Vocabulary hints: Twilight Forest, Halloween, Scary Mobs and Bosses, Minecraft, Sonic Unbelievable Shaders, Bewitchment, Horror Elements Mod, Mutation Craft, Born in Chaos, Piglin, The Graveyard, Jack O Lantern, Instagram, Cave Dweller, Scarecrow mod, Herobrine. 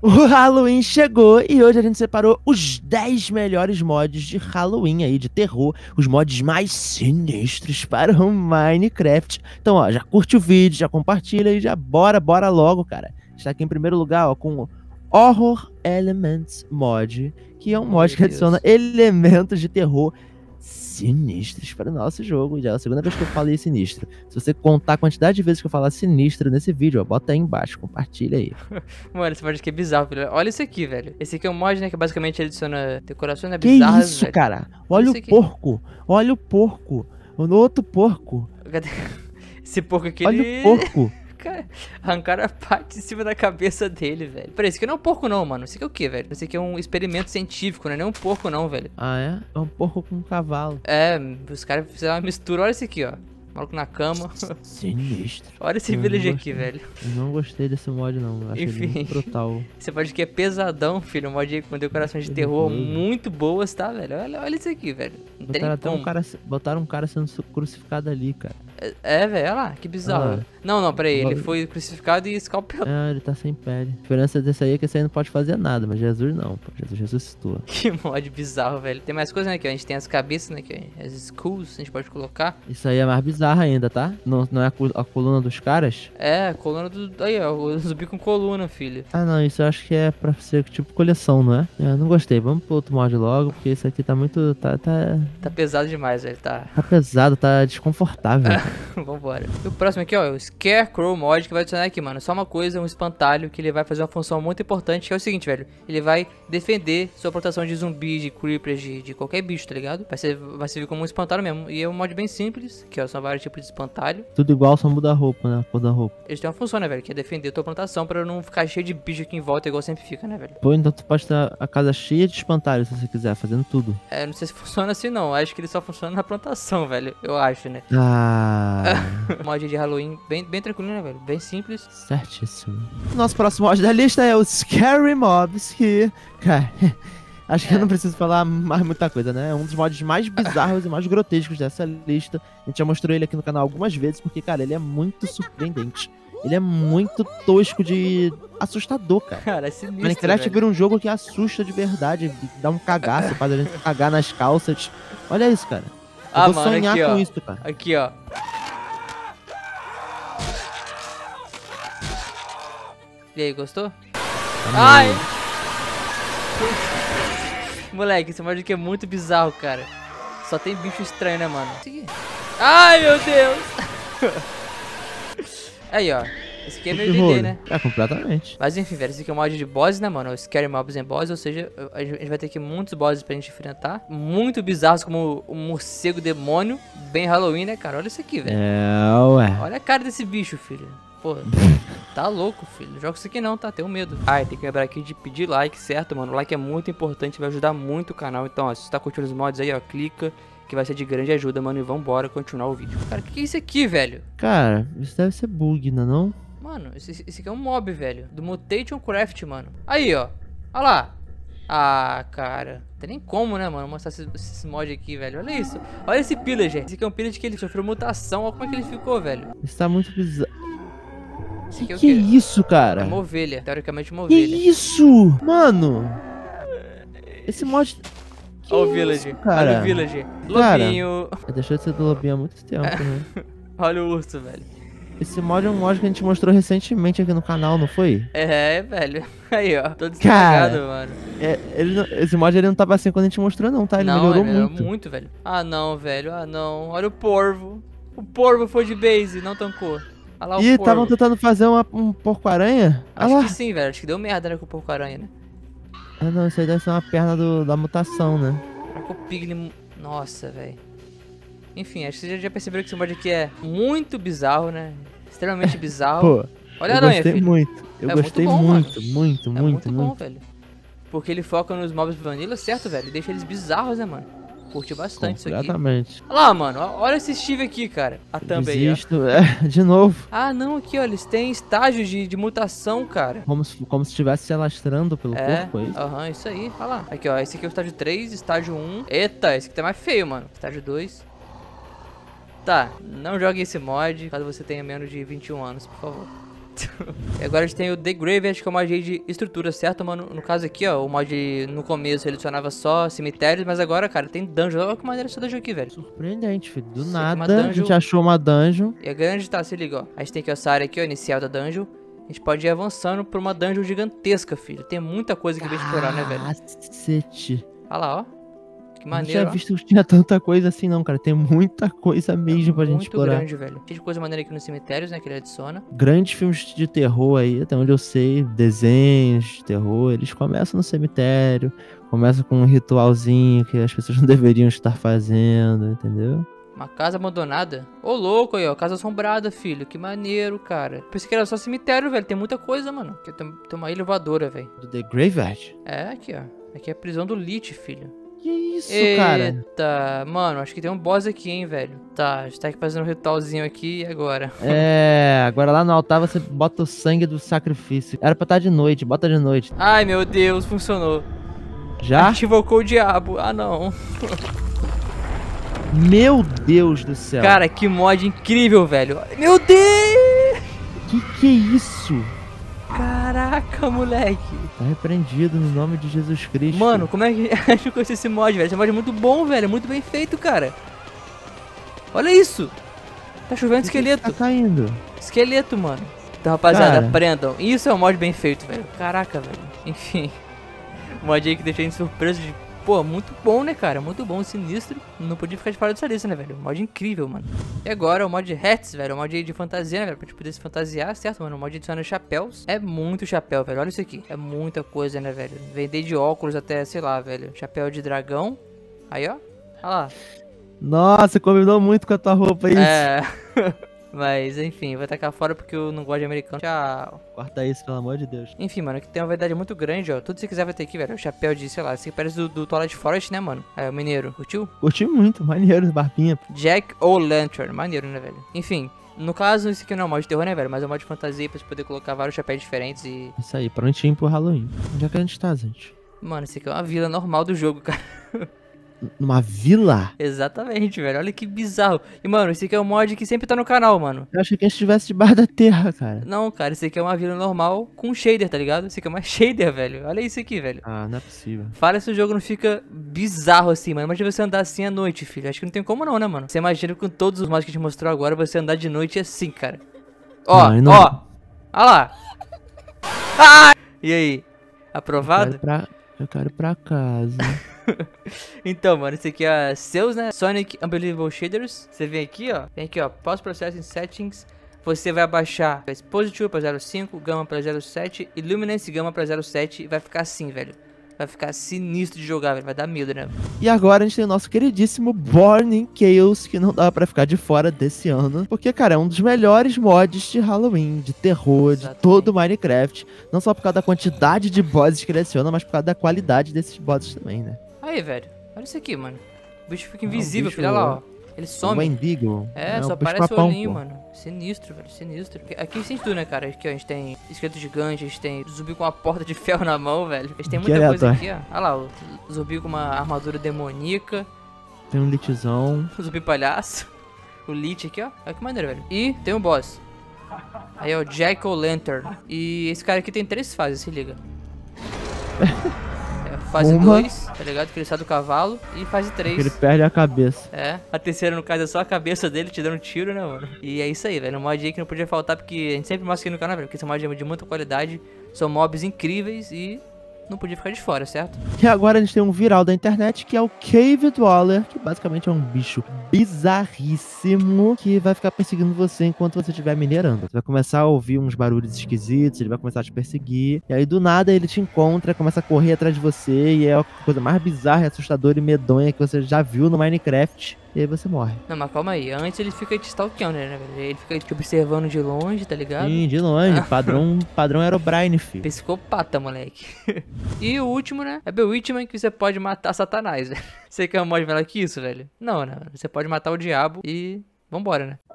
O Halloween chegou e hoje a gente separou os 10 melhores mods de Halloween aí, de terror, os mods mais sinistros para o Minecraft. Então, ó, já curte o vídeo, já compartilha e já bora logo, cara. Está aqui em primeiro lugar, ó, com o Horror Elements Mod, que é um mod que adiciona elementos de terror sinistros para o nosso jogo. Já é a segunda vez que eu falei sinistro. Se você contar a quantidade de vezes que eu falar sinistro nesse vídeo, ó, bota aí embaixo, compartilha aí. Mano, esse mod aqui é bizarro, velho. Olha isso aqui, velho. Esse aqui é um mod, né, que basicamente adiciona decorações, né, bizarras. Que isso, velho, cara? Olha o porco. Olha o porco. O outro porco. Esse porco aqui, olha ele... o porco. Arrancaram a parte de cima da cabeça dele, velho. Peraí, isso aqui não é um porco não, mano. Isso aqui é o que, velho? Isso aqui é um experimento científico, né? Não é um porco não, velho. Ah, é? É um porco com um cavalo. É, os caras fizeram uma mistura. Olha isso aqui, ó. Maluco na cama. Sinistro. Olha esse village aqui, velho. Eu não gostei desse mod, não. Eu acho ele brutal. Esse mod aqui é pesadão, filho. Um mod com decorações de terror muito boas, tá, velho? Olha isso aqui, velho. Botaram até um cara, botaram um cara sendo crucificado ali, cara. É, velho. Olha lá, que bizarro. Ah, não, não, peraí. Ele foi crucificado e escalpelado. Ah, ele tá sem pele. A diferença desse aí é que esse aí não pode fazer nada, mas Jesus não. Pô. Jesus ressuscitou. Que mod bizarro, velho. Tem mais coisa, né? Aqui, ó. A gente tem as cabeças, né? Aqui, ó. As skulls, a gente pode colocar. Isso aí é mais bizarro ainda, tá? Não é a coluna dos caras? É, a coluna do... Aí, ó, o zumbi com coluna, filho. Ah, não, isso eu acho que é pra ser tipo coleção, não é? Eu não gostei, vamos pro outro mod logo, porque isso aqui tá muito... Tá pesado demais, velho, tá... Tá pesado, tá desconfortável. Vambora. E o próximo aqui, ó, é o Scarecrow mod, que vai adicionar aqui, mano, só uma coisa, um espantalho, que ele vai fazer uma função muito importante, que é o seguinte, velho, ele vai defender sua proteção de zumbi, de creepers, de qualquer bicho, tá ligado? Vai servir como um espantalho mesmo, e é um mod bem simples, que ó, só vários tipos de espantalho. Tudo igual, só muda a roupa, né? A cor da roupa. Eles têm uma função, né, velho? Que é defender a tua plantação pra não ficar cheio de bicho aqui em volta, igual sempre fica, né, velho? Pô, então tu pode ter a casa cheia de espantalho, se você quiser, fazendo tudo. É, não sei se funciona assim, não. Acho que ele só funciona na plantação, velho. Eu acho, né? Ah... Mod de Halloween bem tranquilo, né, velho? Bem simples. Certíssimo. Nosso próximo mod da lista é o Scary Mobs, que... Cara... Acho que eu não preciso falar mais muita coisa, né? É um dos mods mais bizarros e mais grotescos dessa lista. A gente já mostrou ele aqui no canal algumas vezes, porque, cara, ele é muito surpreendente. Ele é muito tosco de... assustador, cara. Cara, é sinistro, Minecraft vira um jogo que assusta de verdade, dá um cagaço, faz a gente cagar nas calças. Olha isso, cara. Eu vou mano, sonhar aqui, com ó. Isso, cara. Aqui, ó. E aí, gostou? Ai! Moleque, esse mod aqui é muito bizarro, cara. Só tem bicho estranho, né, mano? Ai, meu Deus! Aí, ó. Esse aqui é meio DD, né? É, completamente. Mas enfim, velho, esse aqui é um mod de boss, né, mano? Scary Mobs and Bosses, ou seja, a gente vai ter aqui muitos bosses pra gente enfrentar. Muito bizarros, como o morcego demônio. Bem Halloween, né, cara? Olha isso aqui, velho. É, ué. Olha a cara desse bicho, filho. Porra, tá louco, filho. Não joga isso aqui não, tá? Tenho medo. Ah, tem que lembrar aqui de pedir like, certo, mano? O like é muito importante, vai ajudar muito o canal. Então, ó, se você tá curtindo os mods aí, ó, clica, que vai ser de grande ajuda, mano. E vambora continuar o vídeo. Cara, o que é isso aqui, velho? Cara, isso deve ser bug, não é não? Mano, esse aqui é um mob, velho. Do Mutation Craft, mano. Aí, ó. Olha lá. Ah, cara. Não tem nem como, né, mano? Mostrar esse mod aqui, velho. Olha isso. Olha esse pillager. Esse aqui é um pillager que ele sofreu mutação. Olha como é que ele ficou, velho. Isso tá muito bizarro. Que é isso, cara? É uma ovelha, teoricamente uma ovelha. Que isso? Mano! Esse mod... Olha o Village, olha o Village. Lobinho... Deixou de ser do Lobinho há muito tempo, né? Olha o urso, velho. Esse mod é um mod que a gente mostrou recentemente aqui no canal, não foi? É, velho. Aí, ó. Todo estragado, mano. É, esse mod ele não tava assim quando a gente mostrou, não, tá? Ele não, melhorou muito, velho. Ah, não, velho. Ah, não. Olha o Porvo. O Porvo foi de base, não tancou. Ih, estavam tentando fazer um porco-aranha? Acho que sim, velho. Acho que deu merda, né, com o porco-aranha, né? Ah, não. Isso aí deve ser uma perna da mutação, né? O Piglin... Nossa, velho. Enfim, acho que vocês já perceberam que esse mod aqui é muito bizarro, né? Extremamente bizarro. Pô, olha a aranha, filho. Eu gostei muito, mano. É muito bom, velho. Porque ele foca nos mobs vanilla, certo, velho? E deixa eles bizarros, né, mano? Curti bastante isso aqui. Exatamente. Olha lá, mano. Olha esse Steve aqui, cara. A thumb aí, ó. É, de novo. Ah, não. Aqui, ó. Eles têm estágios de mutação, cara. Como se estivesse se alastrando pelo corpo, aí. Aham, isso aí. Olha lá. Aqui, ó. Esse aqui é o estágio 3, estágio 1. Eita, esse aqui tá mais feio, mano. Estágio 2. Tá. Não jogue esse mod, caso você tenha menos de 21 anos, por favor. certo? E agora a gente tem o The Graveyard, que é o mod de estrutura, certo, mano? No caso aqui, ó, o mod no começo adicionava só cemitérios, mas agora, cara, tem dungeon. Olha que maneira essa dungeon aqui, velho. Surpreendente, filho. Do nada, a gente achou uma dungeon. E a grande, tá, se liga, ó. A gente tem aqui essa área aqui, ó, inicial da dungeon. A gente pode ir avançando pra uma dungeon gigantesca, filho. Tem muita coisa que a gente explorar, né, velho? Cacete. Olha lá, ó. Que maneiro. Eu não tinha visto que tinha tanta coisa assim, não, cara. Tem muita coisa mesmo pra gente explorar. Muito grande, velho. Tem coisa maneira aqui nos cemitérios, né? Que ele adiciona. Grandes filmes de terror aí, até onde eu sei, desenhos de terror, eles começam no cemitério, começam com um ritualzinho que as pessoas não deveriam estar fazendo, entendeu? Uma casa abandonada? Ô, louco aí, ó. Casa assombrada, filho. Que maneiro, cara. Pensei que era só cemitério, velho. Tem muita coisa, mano. Tem uma ilha voadora, velho. Do The Graveyard? É, aqui, ó. Aqui é a prisão do Lich, filho. Que isso, cara? Eita, mano, acho que tem um boss aqui, hein, velho. Tá, a gente tá aqui fazendo um ritualzinho aqui e agora? É, agora lá no altar você bota o sangue do sacrifício. Era pra estar de noite, bota de noite. Ai, meu Deus, funcionou. Já? Ativou o diabo. Ah, não. Meu Deus do céu. Cara, que mod incrível, velho. Meu Deus! Que é isso? Caraca, moleque. Tá repreendido no nome de Jesus Cristo. Mano, como é que a gente conhece esse mod, velho? Esse mod é muito bom, velho. É muito bem feito, cara. Olha isso. Tá chovendo esqueleto. Tá caindo. Esqueleto, mano. Então, rapaziada, cara, aprendam. Isso é um mod bem feito, velho. Caraca, velho. Enfim. Mod aí que deixa a gente surpreso de... Pô, muito bom, né, cara? Muito bom, sinistro. Não podia ficar de fora dessa lista, né, velho? Mod incrível, mano. E agora o mod de hats, velho. O mod de fantasia, né, velho? Pra gente poder se fantasiar, certo, mano? O mod adiciona chapéus. É muito chapéu, velho. Olha isso aqui. É muita coisa, né, velho? Vender de óculos até, sei lá, velho. Chapéu de dragão. Aí, ó. Olha lá. Nossa, combinou muito com a tua roupa isso. É. Mas, enfim, vou tacar fora porque eu não gosto de americano. Tchau. Corta isso, pelo amor de Deus. Enfim, mano, aqui tem uma verdade muito grande, ó. Tudo que você quiser vai ter aqui, velho. O chapéu de, sei lá, esse aqui parece do Twilight Forest, né, mano? É, o mineiro. Curtiu? Curti muito. Maneiro, barbinha. Jack O Lantern. Maneiro, né, velho? Enfim, no caso, isso aqui não é um mod de terror, né, velho? Mas é um mod de fantasia pra você poder colocar vários chapéus diferentes e... Isso aí, prontinho pro Halloween. Onde é que a gente tá, gente? Mano, isso aqui é uma vila normal do jogo, cara. Numa vila? Exatamente, velho. Olha que bizarro. E, mano, esse aqui é um mod que sempre tá no canal, mano. Eu achei que a gente estivesse debaixo da terra, cara. Não, cara. Esse aqui é uma vila normal com shader, tá ligado? Esse aqui é mais shader, velho. Olha isso aqui, velho. Ah, não é possível. Fala se o jogo não fica bizarro assim, mano. Imagina você andar assim à noite, filho. Acho que não tem como não, né, mano? Você imagina que com todos os mods que a gente mostrou agora, você andar de noite assim, cara. Ó, não, não... ó. Olha lá. Ah! E aí? Aprovado? Eu quero ir pra casa. Então, mano, esse aqui é seus, né? Sonic Unbelievable Shaders. Você vem aqui, ó. Vem aqui, ó. Pós-processo em settings. Você vai abaixar positivo pra 0.5, gama pra 0.7 e luminance gama pra 0.7 e vai ficar assim, velho. Vai ficar sinistro de jogar, velho. Vai dar medo, né? E agora a gente tem o nosso queridíssimo Born in Chaos, que não dava pra ficar de fora desse ano. Porque, cara, é um dos melhores mods de Halloween, de terror, exatamente, de todo o Minecraft. Não só por causa da quantidade de bosses que ele adiciona, mas por causa da qualidade desses bosses também, né? Aí, velho. Olha isso aqui, mano. O bicho fica invisível, bicho, filho. Olha lá, ó. Ele some. Um mendigo. É, só aparece o olhinho, mano. Sinistro, velho. Sinistro. Aqui tem tudo, né, cara? Aqui, ó, a gente tem esqueleto gigante, a gente tem zumbi com uma porta de ferro na mão, velho. A gente tem muita coisa aqui, ó. Olha lá, o zumbi com uma armadura demoníaca. Tem um litzão. O zumbi palhaço. O lit aqui, ó. Olha que maneiro, velho. E tem um boss. Aí, ó, o Jack O Lantern. E esse cara aqui tem 3 fases, se liga. Fase 2, tá ligado? Que ele sai do cavalo. E fase 3. Ele perde a cabeça. É. A terceira, no caso, é só a cabeça dele te dando um tiro, né, mano? E é isso aí, velho. Um mod aí que não podia faltar, porque a gente sempre mostra aqui no canal, velho. Porque esse mod é de muita qualidade. São mobs incríveis e não podia ficar de fora, certo? E agora a gente tem um viral da internet, que é o Cave Dweller, que basicamente é um bicho bizarríssimo que vai ficar perseguindo você enquanto você estiver minerando. Você vai começar a ouvir uns barulhos esquisitos, ele vai começar a te perseguir, e aí do nada ele te encontra, começa a correr atrás de você, e é a coisa mais bizarra, assustadora e medonha que você já viu no Minecraft. E aí você morre. Não, mas calma aí. Antes ele fica te stalkeando, né? Ele fica te observando de longe, tá ligado? Sim, de longe. Padrão Herobrine, filho. Psicopata, moleque. E o último, né? É Bewitchment, que você pode matar Satanás, né? Você quer um mod melhor que isso, velho? Não, né? Você pode matar o diabo e... Vambora, né?